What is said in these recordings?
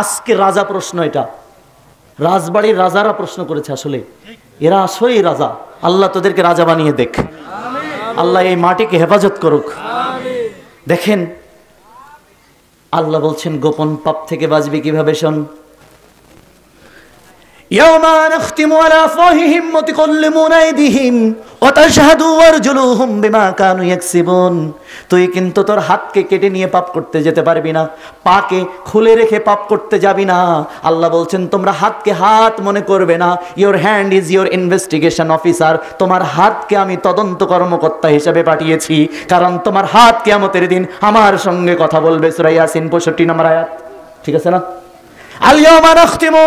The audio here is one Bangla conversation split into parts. আজকে রাজা প্রশ্ন এটা রাজবাড়ীর রাজারা প্রশ্ন করেছে আসলে এরা আসলেই রাজা আল্লাহ তোদেরকে রাজা বানিয়ে দেখ আমিন আল্লাহ এই মাটিকে হেফাজত করুক আমিন দেখেন আল্লাহ বলছেন গোপন পাপ থেকে বাঁচবে কিভাবে শোন ইয়াওমা নাখতিমু আলা আফওয়াহিহিম ওয়া তুকাল্লিমুনা আইদিহিম ওয়া তাশহাদু আরজুলুহুম বিমা কানু ইয়াকসিবুন তুই কিন্তু তোর হাতকে কেটে নিয়ে পাপ করতে যেতে পারবি না পাকে খুলে রেখে পাপ করতে যাবি না আল্লাহ বলছেন তোমরা হাতকে হাত মনে করবে না your hand is your investigation officer তোমার হাতকে আমি তদন্ত কর্মকর্তা হিসেবে পাঠিয়েছি কারণ তোমার হাত কিয়ামতের দিন আমার সঙ্গে কথা বলবে সূরা ইয়াসিন 65 নম্বর আয়াত ঠিক আছে না আলিয়ামা নাখতিমু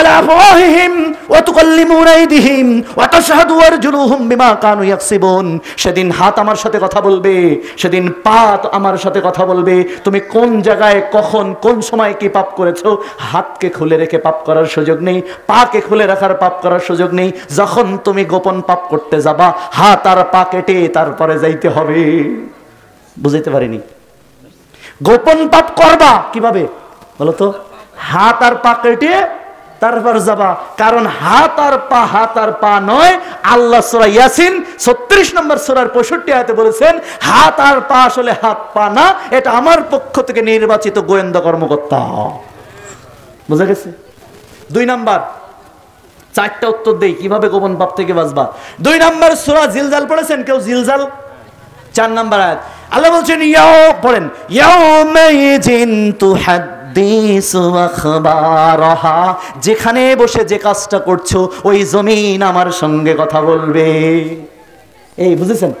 على أفواههم وتكلمون أيديهم وتشهد أرجلهم بما كانوا يكسبون সেদিন হাত আমার সাথে কথা বলবে সেদিন পা আমার সাথে কথা বলবে তুমি কোন জায়গায় কখন কোন সময় কি পাপ করেছো হাতকে খুলে রেখে পাপ করার সুযোগ নেই পাকে খুলে রাখার পাপ করার সুযোগ নেই যখন তুমি গোপন পাপ করতে যাবা হাত আর পা কেটে তারপরে যাইতে হবে বুঝাইতে পারিনি গোপন পাপ করবা কিভাবে বলো তো হাত আর পা কেটে তারপর যাবা কারণ হাত আর পা নয় আল্লাহ সূরা ইয়াসিন 36 নম্বর সূরার 65 আয়াতে বলেছেন হাত আর পা আসলে হাত পা না এটা আমার পক্ষ থেকে নির্বাচিত গোয়েন্দা কর্মকর্তা বুঝা গেছে দুই নাম্বার চারটা উত্তর দেই কিভাবে গোপন পাপ থেকে বাঁচবা দুই নাম্বার সূরা জিলজাল পড়েছেন কেউ জিলজাল চার নাম্বার আয়াত আল্লাহ বলেন ইয়াও পড়েন ইয়াউমা ইয়াজিনতু হাদ যেখানে বসে যে কাজটা করছো ওই জমিন আমার সঙ্গে কথা বলবে এই বুঝেছেন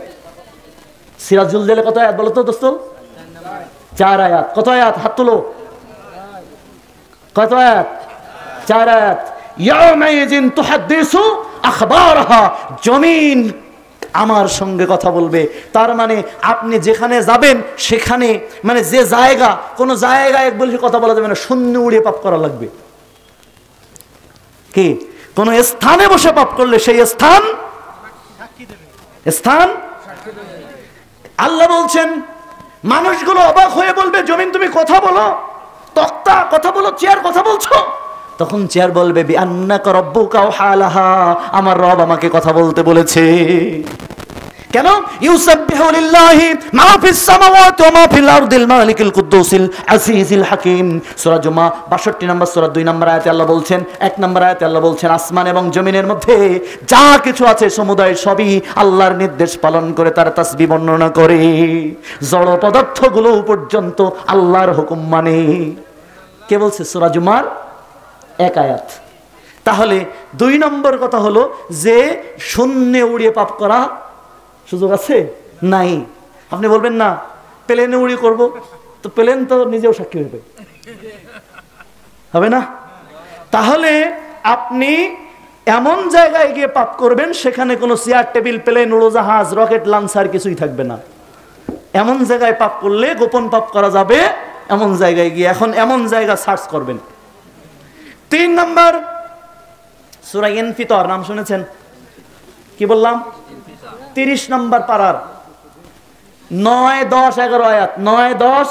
সিরাজুল জেলে কত আয়াত বলো তো দোস্ত চার আয়াত কত আয়াত হাত তুলো কত আয়াত চার আয়াত ইয়াউমাইজিন তুহাদ্দিসু আখবারহা জমিন আমার সঙ্গে কথা বলবে তার মানে আপনি যেখানে যাবেন সেখানে মানে যে জায়গা কোন জায়গায় এক বলছি কথা বলা যাবে না শূন্য উড়িয়ে পাপ করা লাগবে কি কোন স্থানে বসে পাপ করলে সেই স্থান সাক্ষী দেবে স্থান সাক্ষী দেবে আল্লাহ বলছেন মানুষগুলো অবাক হয়ে বলবে জমিন তুমি কথা বলো তক্তা কথা বলো চেয়ার কথা বলছো তখন চেয়ার বলবে বিআন্নাকা রাব্বুকা ওয়াহালাহা আমার রব আমাকে কথা বলতে বলেছে কেন ইউসাববিহু লিল্লাহি মা ফিস সামাওয়াতি ওয়া মা ফিল আরদিল মালিকুল কুদ্দুসিল আজিজিল হাকীম সূরা জুমা 62 নম্বর সূরা 2 নম্বর আয়াতে আল্লাহ বলছেন 1 নম্বর আয়াতে আল্লাহ বলছেন আসমান এবং জমিনের মধ্যে যা কিছু আছে সমুদায় সবই আল্লাহর নির্দেশ পালন করে তার তাসবিহ বর্ণনা করে জড় পদার্থগুলো পর্যন্ত আল্লাহর হুকুম মানে কে বলছে সূরা জুমার এক আয়াত তাহলে দুই নম্বর কথা হলো যে শূন্যে উড়িয়ে পাপ করা সুযোগ আছে নাই আপনি বলবেন না প্লেনে উড়িয়ে করব তো প্লেন তো নিজেও সাক্ষী হবে হবে না তাহলে আপনি এমন জায়গায় গিয়ে পাপ করবেন সেখানে কোনো চেয়ার টেবিল প্লেন উড়োজাহাজ রকেট লঞ্চার কিছুই থাকবে না এমন জায়গায় পাপ করলে গোপন পাপ করা যাবে এমন জায়গায় গিয়ে এখন এমন জায়গা সার্চ করবেন তিন নম্বর সূরা ইনফিতর নাম শুনেছেন কি বললাম 30 নম্বর পারার 9 10 11 আয়াত 9 10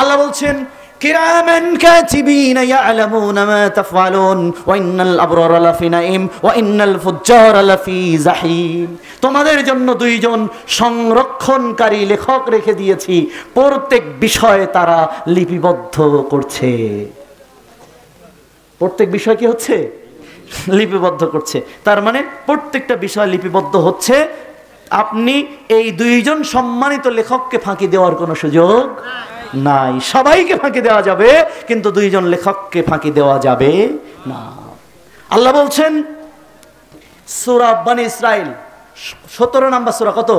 আল্লাহ বলছেন কিরামান কাতিবিনা ইয়ালামুনা মা তাফআলুন ওয়া ইন্নাল আবরারা লাফি নাঈম ওয়া ইন্নাল ফুজ্জারা লাফি জাহিম তোমাদের জন্য দুইজন সংরক্ষণকারী লেখক রেখে দিয়েছি প্রত্যেক বিষয়ে তারা লিপিবদ্ধ করছে প্রত্যেক বিষয় কি হচ্ছে লিপিবদ্ধ করছে তার মানে প্রত্যেকটা বিষয় লিপিবদ্ধ হচ্ছে আপনি এই দুইজন সম্মানিত লেখককে ফাঁকি দেওয়ার কোনো সুযোগ নাই সবাইকে ফাঁকি দেওয়া যাবে কিন্তু দুইজন লেখককে ফাঁকি দেওয়া যাবে না আল্লাহ বলছেন সূরা বনী ইসরাইল 17 নম্বর সূরা কত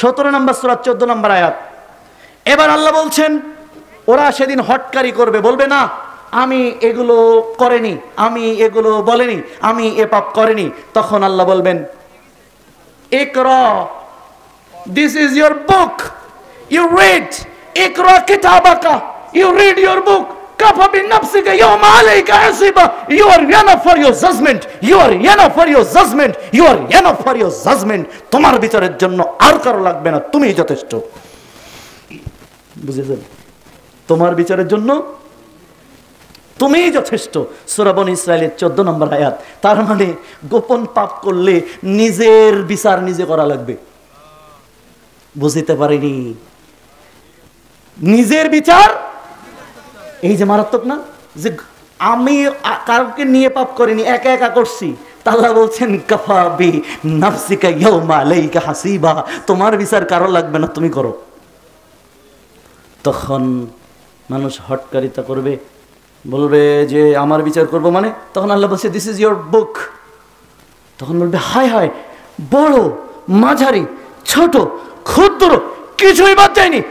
17 নম্বর সূরা 14 নম্বর আয়াত এবার আল্লাহ বলছেন ওরা সেদিন হটকারি করবে বলবে না আমি এগুলো করিনি আমি এগুলো বলিনি আমি এ পাপ করিনি তখন আল্লাহ বলবেন ইকরা this is your book you read ইকরা কিতাবাকা ইউ রিড ইওর বুক কাফা বিনফসিকা ইয়াউমা আলাইকা হাসিবা you are enough for your judgement you are enough for your judgement you are enough for your judgement তোমার বিচারের জন্য আর কারো লাগবে না তুমিই যথেষ্ট বুঝেছেন তোমার বিচারের জন্য তুমি যথেষ্ট সূরা বনী ইসরাঈলের 14 নম্বর আয়াত। তার মানে গোপন পাপ করলে নিজের বিচার নিজে করা লাগবে। বুঝতে পারিনি নিজের বিচার, এই যে মারাত্মক না, যে আমি কাউকে নিয়ে পাপ করিনি, একা একা করছি। আল্লাহ বলছেন কাফা বি নাফসিকা ইয়াউমা আলাইকা হাসিবা, তোমার বিচার কারো লাগবে না, তুমি করো। তখন মানুষ হটকারিতা করবে, বলবে যে আমার বিচার করব মানে, তখন আল্লাহ বলছে দিস ইজ ইয়োর বুক। তখন বলবে হায় হায়, বড় মাঝারি ছোট ক্ষুদ্র কিছুই বাদ যায়নি।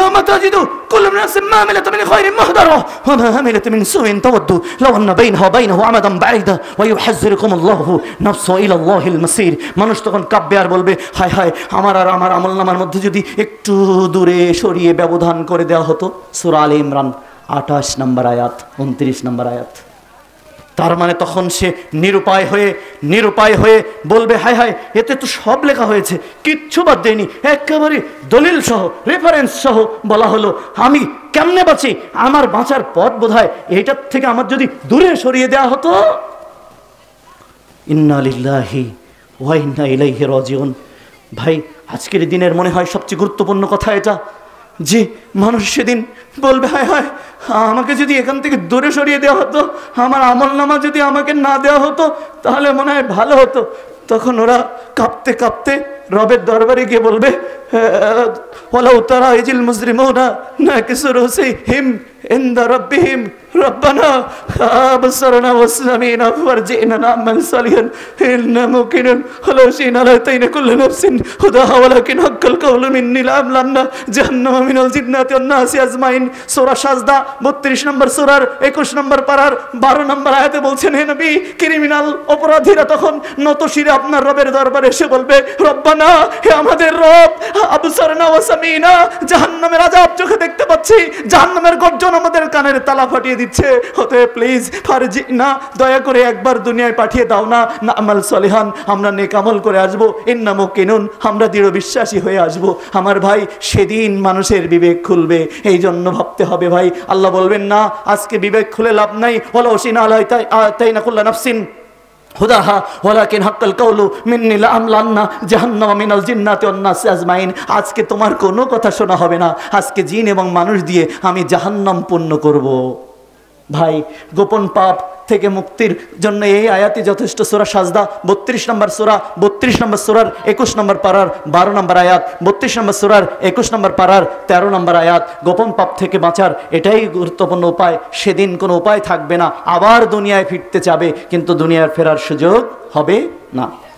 يا متاجدو كل الناس ما عملت من خير مهدره وما عملت من سوء تود لو ان بينها وبينه عمدا بعيدا ويحذركم الله نفسه الى الله المصير. মানুষ তখন কাব্যে আর বলবে হায় হায়, আমার আর আমার আমলনামার মধ্যে যদি একটু দূরে সরিয়ে ব্যবধান করে দেওয়া হতো। সূরা আলে ইমরান 28 নম্বর আয়াত 29 নম্বর আয়াত। তার মানে তখন সে নিরুপায় হয়ে বলবে হায় হায়, এতে তো সব লেখা হয়েছে, কিচ্ছু বাদ দেয়নি, একেবারে দলিল সহ রেফারেন্স সহ বলা হলো, আমি কেমনে বাঁচি, আমার বাঁচার পথ বোধহয় এটার থেকে আমার যদি দূরে সরিয়ে দেওয়া হতো। ইন্না লিল্লাহি ওয়া ইন্না ইলাইহি রাজিউন। ভাই, আজকের দিনের মনে হয় সবচেয়ে গুরুত্বপূর্ণ কথা এটা যে মানুষ সেদিন বলবে হায় হায়, আমাকে যদি এখান থেকে দূরে সরিয়ে দেওয়া হতো, আমার আমলনামা যদি আমাকে না দেওয়া হতো তাহলে মনে হয় ভালো হতো। তখন ওরা কাঁপতে কাঁপতে রবের দরবারে গিয়ে বলবে ওয়ালাউ তারা ইজিল মুজরিমুনা নাকিসু রুসিহিম ইনদা রাব্বিহিম রব্বানা আবসারনা ওয়া সামিনা ফারজিনা নামান সালিহান ইন্না মুকিনুন হলাশিনা লাতাইনা কুল্লু নাফসিন হুদাহা ওয়ালাকিন হাক্কাল কাওলু মিন্নি লামলান্না জাহান্নাম মিনাল জিন্নাতি ওয়ান নাসি আজমাইন। সূরা সাজদা 32 নম্বর সূরার 21 নম্বর পারার 12 নম্বর আয়াতে বলছেন হে নবী, ক্রিমিনাল অপরাধীরা তখন নতশিরে আপনার রবের দরবারে এসে বলবে রব্বানা, হে আমাদের রব, আবসারনা ওয়া সামিনা, জাহান্নামের আযাব চোখে দেখতে পাচ্ছি, জাহান্নামের গর্জন আমাদের কানের তালা ফাটিয়ে দিচ্ছে, অতএব প্লিজ ফারজিনা, দয়া করে একবার দুনিয়ায় পাঠিয়ে দাও না, নামাল সলিহান, আমরা নেক আমল করে আসব, ইন্না মুকিনুন, আমরা দৃঢ় বিশ্বাসী হয়ে আসব। আমার ভাই, সেদিন মানুষের বিবেক খুলবে, এই জন্য ভাবতে হবে ভাই। আল্লাহ বলবেন না আজকে বিবেক খুলে লাভ নাই, ওয়ালাউ শি'না লাআতাইনা কুল্লা নাফসিন হুদাহা ওয়ালাকিন হাক্কাল কাওলু মিন্নি লাআমলান্না জাহান্নাম মিনাল জিন্নাতি ওয়ান নাসি আজমাইন। আজকে তোমার কোনো কথা শোনা হবে না, আজকে জিন এবং মানুষ দিয়ে আমি জাহান্নাম পূর্ণ করব। ভাই, গোপন পাপ থেকে মুক্তির জন্য এই আয়াতই যথেষ্ট। সূরা সাজদা 32 নম্বর সূরা 32 নম্বর সূরার 21 নম্বর পারার 12 নম্বর আয়াত, 32 নম্বর সূরার 21 নম্বর পারার 13 নম্বর আয়াত। গোপন পাপ থেকে বাঁচার এটাই গুরুত্বপূর্ণ উপায়। সেদিন কোনো উপায় থাকবে না, আবার দুনিয়ায় ফিরতে চাবে, কিন্তু দুনিয়ায় ফেরার সুযোগ হবে না।